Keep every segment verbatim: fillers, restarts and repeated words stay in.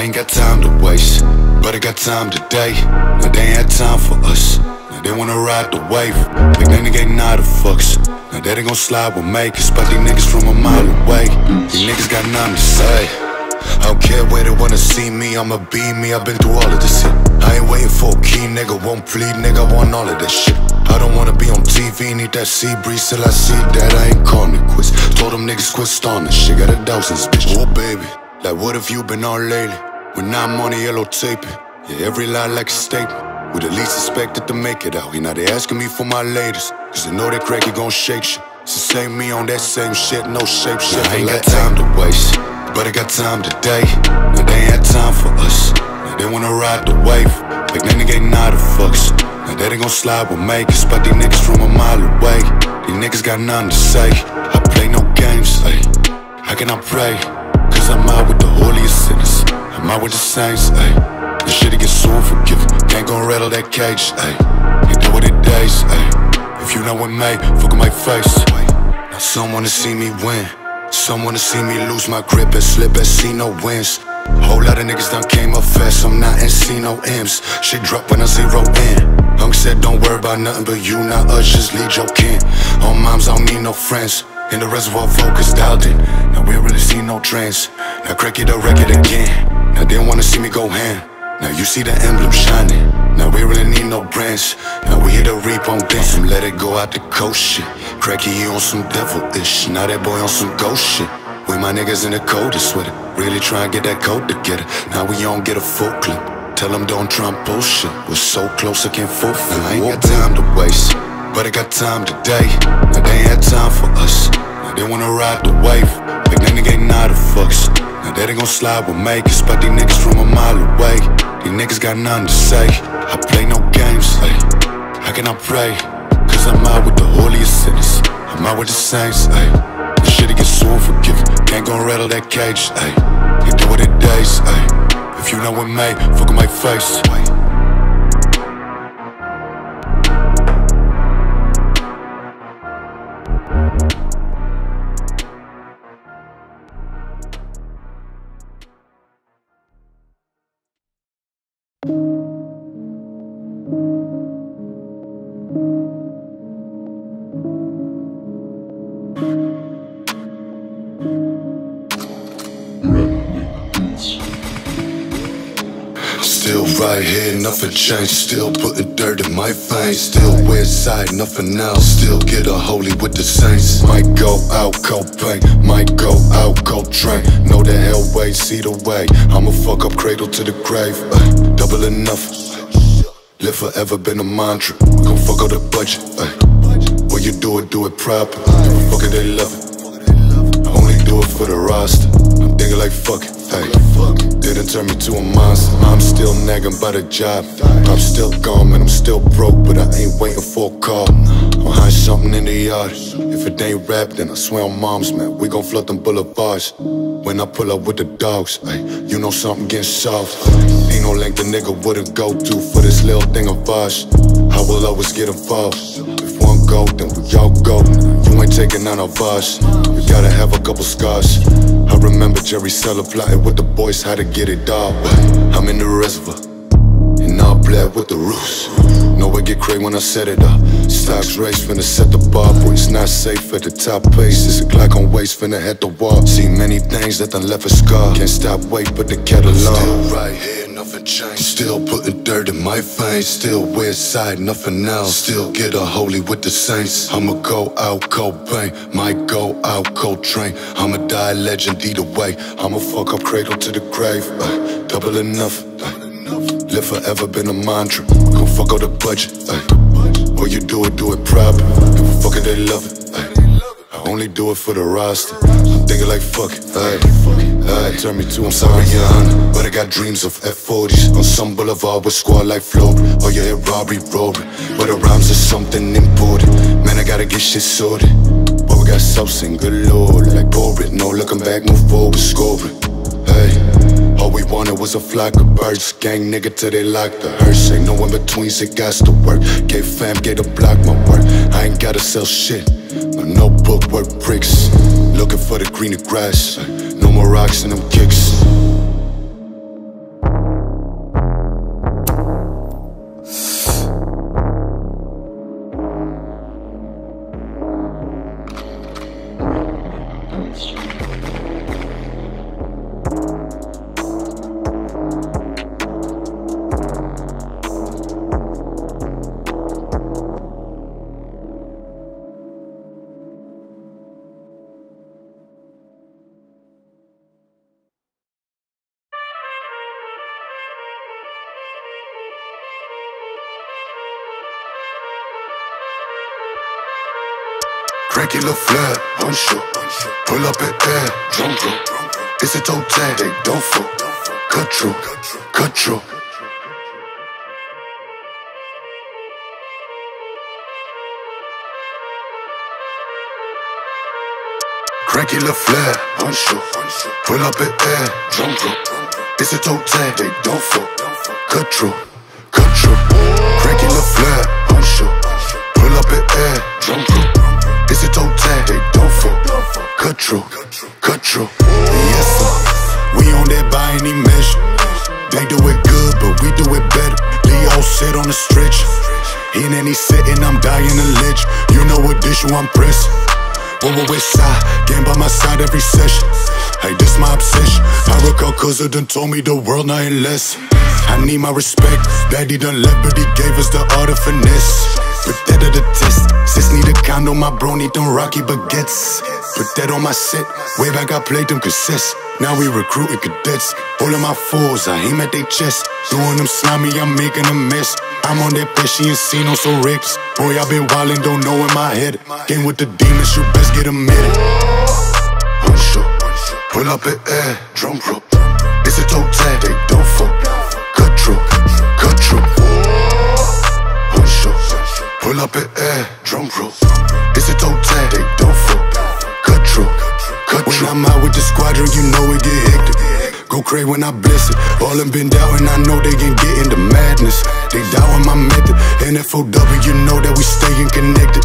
I ain't got time to waste, but I got time today. Now they ain't had time for us. Now they wanna ride the wave. Big nigga ain't not a fucks. Now that ain't gon' slide with me, cause spot these niggas from a mile away. These niggas got nothing to say. I don't care where they wanna see me, I'ma be me. I've been through all of this shit. I ain't waiting for a key, nigga, won't plead, nigga, I want all of that shit. I don't wanna be on T V, need that sea breeze till I see that I ain't calling it quits. Told them niggas quit starting, shit got a douse in this bitch. Oh baby, like what have you been on lately? When I'm on the yellow taping, yeah, every lie like a statement. With the least expected to make it out, and now they asking me for my latest, cause they know that cracky gon' shake shit. So same me on that same shit, no shape shit. I ain't got time to waste, but I got time today. Now they ain't had time for us. Now they wanna ride the wave. Like that nigga ain't not a fucks. Now that ain't gon' slide with me, cause spot these niggas from a mile away. These niggas got nothing to say. I play no games, ayy. How can I pray? Cause I'm out with the holiest sinners, I'm out with the saints, ayy. This shit it gets so unforgiving. Can't gon' rattle that cage, ayy. You do what it days, ayy. If you not with me, fuck with my face, ayy. Now some wanna see me win, some wanna see me lose my grip and slip and see no wins. Whole lot of niggas done came up fast, I'm not and see no M's. Shit drop when I zero in. Hunk said don't worry about nothing but you, not us, just lead your kin. All moms, I don't need no friends. In the reservoir, focus dialed in. Now we really see no trends. Now crack it or wreck it again. Now they don't wanna see me go ham. Now you see the emblem shining. Now we really need no brands. Now we hit a reap on this. Some let it go out the coast shit. Cracky on some devil-ish. Now that boy on some ghost shit. We my niggas in the coldest with it. Really try and get that code together. Now we don't get a full clip. Tell them don't try and bullshit. We're so close I can't fulfill. I ain't got time to waste, but I got time today. Now they ain't had time for us. Now they wanna ride the wave. Like that nigga ain't not a fucks. Now that ain't gon' slide with me, cause spot these niggas from a mile away. These niggas got nothing to say. I play no games, ayy. How can I pray? Cause I'm out with the holiest sinners, I'm out with the saints, ayy. This shit it gets so unforgiving. Can't gon' rattle that cage, ayy. You do what it days, ayy. If you not with me, fuck with my face, ayy. Still right here, nothing changed. Still putting dirt in my veins. Still west side, nothing else. Still get a holy with the saints. Might go out, go bang. Might go out, go train. Know the hell way, see the way. I'ma fuck up cradle to the grave. Ay, double enough. Live forever been a mantra. Gon' fuck up the budget. Ay, when you do it, do it proper. Fuck it, they love it. I only do it for the roster. I'm thinking like fuck it. Ay, didn't turn me to a monster. I'm still nagging by the job. I'm still gone and I'm still broke, but I ain't waiting for a call. I'll hide something in the yard. If it ain't rap, then I swear on moms, man. We gon' flood them boulevards. When I pull up with the dogs, ay, you know something getting solved. Ain't no length a nigga wouldn't go to for this little thing of ours. I will always get involved. If one go, then we all go. You ain't taking none of us. You gotta have a couple scars. I remember Jerry Seller plotting with the boys how to get it dog. I'm in the reservoir, and I'll blab with the roots. Know I get crazy when I set it up. Stocks race finna set the bar, but it's not safe at the top pace. It's a Glock on waist finna head the wall. See many things, nothing left a scar. Can't stop, wait, but the kettle on. Still right here, nothing changed. Still putting dirt in my veins. Still west side, nothing else. Still get a holy with the saints. I'ma go out, cold bang. Might go out, cold train. I'ma die legend either way. I'ma fuck up cradle to the grave. Uh, double enough. Uh, Live forever been a mantra. Gon' fuck out the budget, ayy. Or you do it, do it proper. Give a fuck it, they love it, ayy. I only do it for the roster. I'm thinking like fuck it, ayy. Ayy, turn me to I'm sorry, your honor, but I got dreams of F forties on some boulevard with squad like Floyd. Or you hear robbery roaring, but the rhymes are something important. Man, I gotta get shit sorted. But we got sauce and good lord, like pour it. No looking back, move forward, scoring, ayy. All we wanted was a flock of birds. Gang nigga till they locked the hearse. Ain't no in between, it got to work. Gave fam, gave the block my work. I ain't gotta sell shit, my notebook work bricks. Looking for the greener grass, no more rocks in them kicks. Frankie look flat, I'm sure. Pull up at that, drum roll. It's a toe tag, they don't fall. Cut through, cut through. Frankie look flat, I'm sure. Pull up at that, drum roll. It's a toe tag, they don't fall. Cut through, cut through. Frankie look flat, I'm sure. Pull up at that, drum roll. It's a toe tag, they don't fall. Cut through, cut through. Yes sir, we on that by any measure. They do it good, but we do it better. Leo sit on the stretcher. He and then he sitting, I'm dying to ledge. You know what issue I'm pressing. Whoa, whoa, west side, game by my side every session. Hey, this my obsession. I recall cause it done told me the world nothing less. I need my respect. Daddy done left, but he gave us the art of finesse. Put that to the test. Sis need a condo, my bro need them Rocky baguettes. Put that on my set. Way back I played them cassettes. Now we recruiting cadets. All of my fours, I aim at they chest. Doing them slimy, I'm making a mess. I'm on that bitch, she ain't seen no so rips. Boy, I been wildin', don't know in my head. Game with the demons, you best get admitted. Huncho, pull up at air, drum roll. It's a toe tag, they don't fuck. Cut through, cut through. Huncho, pull up at air, drum roll. It's a toe tag, they don't fuck. Cut through, cut through. When I'm out with the squadron, you know it get hectic. Go crazy when I bless it. All them been doubting, I know they can get into madness. They doubting my method. N F O W, you know that we staying connected.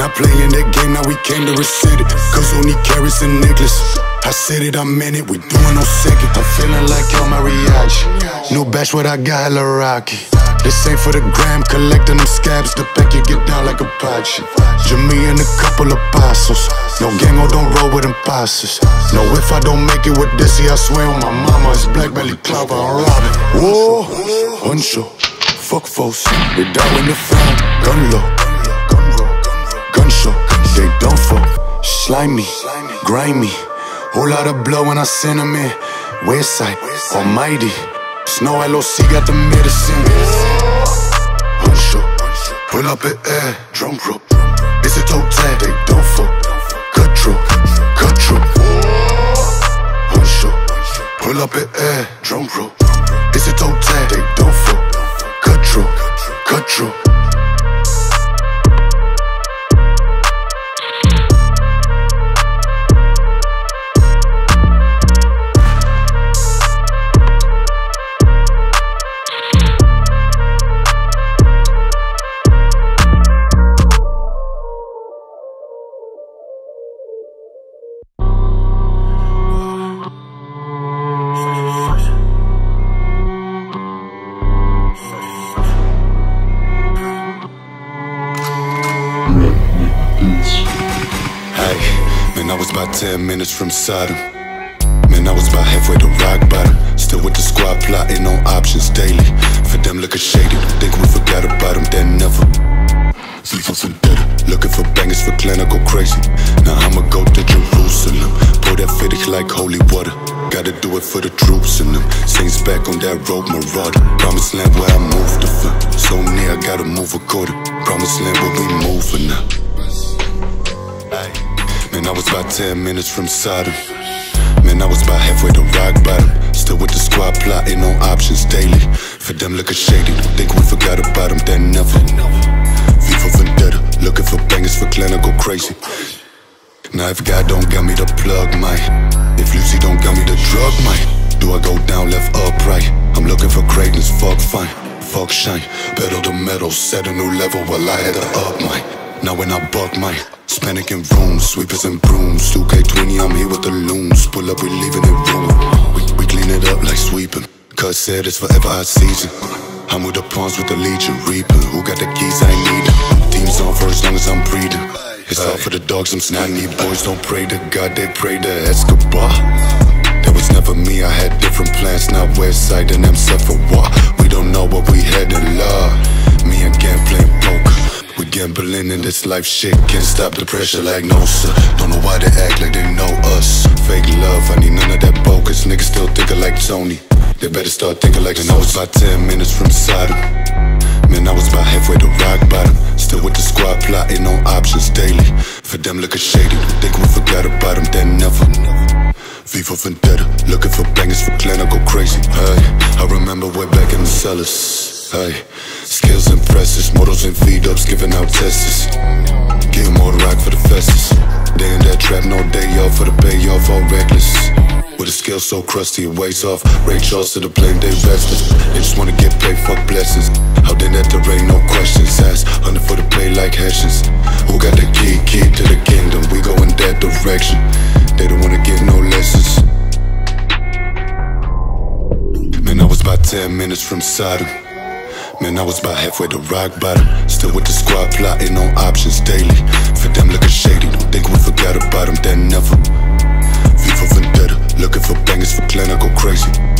Not playing that game, now we came to receive it. Cause only carrots and necklace. I said it, I meant it, we doing no second. I'm feeling like El Mariachi. No bash what I got, La Rocky. This ain't for the gram, collecting them scabs. The pack you get down like a Apache. Jimmy and a couple of apostles. No gang or don't roll with imposters. No, if I don't make it with this, I swear on my mama, it's black belly clover, I'm robbing. Whoa, Huncho, fuck folks, they down in the front, gun low. Gun show, they don't fuck. Slimy, grimy. Whole lot of blood when I send them in. Westside, almighty. Snow L O C got the medicine. Huncho, pull up at air, drum roll. It's a toe tag, they don't fuck. Cut through, cut through. Pull up at air, drum roll. It's a toe tag, they don't fuck. Cut through, cut through. ten minutes from Sodom. Man, I was about halfway to rock bottom. Still with the squad plotting on options daily. For them looking shady, think we forgot about them, then never. Looking for bangers for clinical crazy. Now I'ma go to Jerusalem. Pour that fetish like holy water. Gotta do it for the troops and them. Saints back on that road marauder. Promised land where I moved to from. So near I gotta move a quarter. Promised land where we moving now. Man, I was about ten minutes from Sodom. Man, I was about halfway to rock bottom. Still with the squad plotting on options daily. For them looking shady, think we forgot about them, then never. V for Vendetta, looking for bangers for clan, I go crazy. Now if God don't got me the plug, mate. If Lucy don't got me the drug, mate. Do I go down, left, upright? I'm looking for greatness, fuck fine, fuck shine. Pedal the metal, set a new level while I had to up, mate. Now when I buck, mate. Hispanic in rooms, sweepers and brooms. two K twenty, I'm here with the looms. Pull up, we leaving it room. We, we clean it up like sweeping. Cuz said it's forever our season. I'm with the pawns with the legion. Reaping, who got the keys? I need them. Team's on for as long as I'm breathing. It's all for the dogs, I'm snotty. Boys don't pray to God, they pray to Escobar. That was never me, I had different plans. Now Westside and them set for war. We don't know what we had in love. Me and Gang playing poker. We gambling in this life shit, can't stop the pressure like no sir. Don't know why they act like they know us. Fake love, I need none of that bogus. Niggas still thinking like Tony. They better start thinking like an old. I was about ten minutes from Sodom. Man, I was about halfway to rock bottom. Still with the squad plotting on options daily. For them looking shady, think we forgot about them, then never. V for Vendetta, looking for bangers for Atlanta, go crazy, hey. I remember way back in the cellars, hey. Skills impressive, models and feed-ups, giving out tests. Getting more rock for the festas. They in that trap, no day off for the payoff, all reckless. With a skill so crusty, it weighs off. Ray Charles to the plane, they restless. They just wanna get paid, fuck blessings. How they net the rain, no questions asked. Under for the play like Hessians. Who got the key, key to the kingdom? We go in that direction. They don't wanna get no lessons. Man, I was about ten minutes from Sodom. Man, I was about halfway to rock bottom. Still with the squad plotting on options daily. For them looking shady, don't think we forgot about them, then never. V for Vendetta, looking for bangers for Atlanta, go crazy.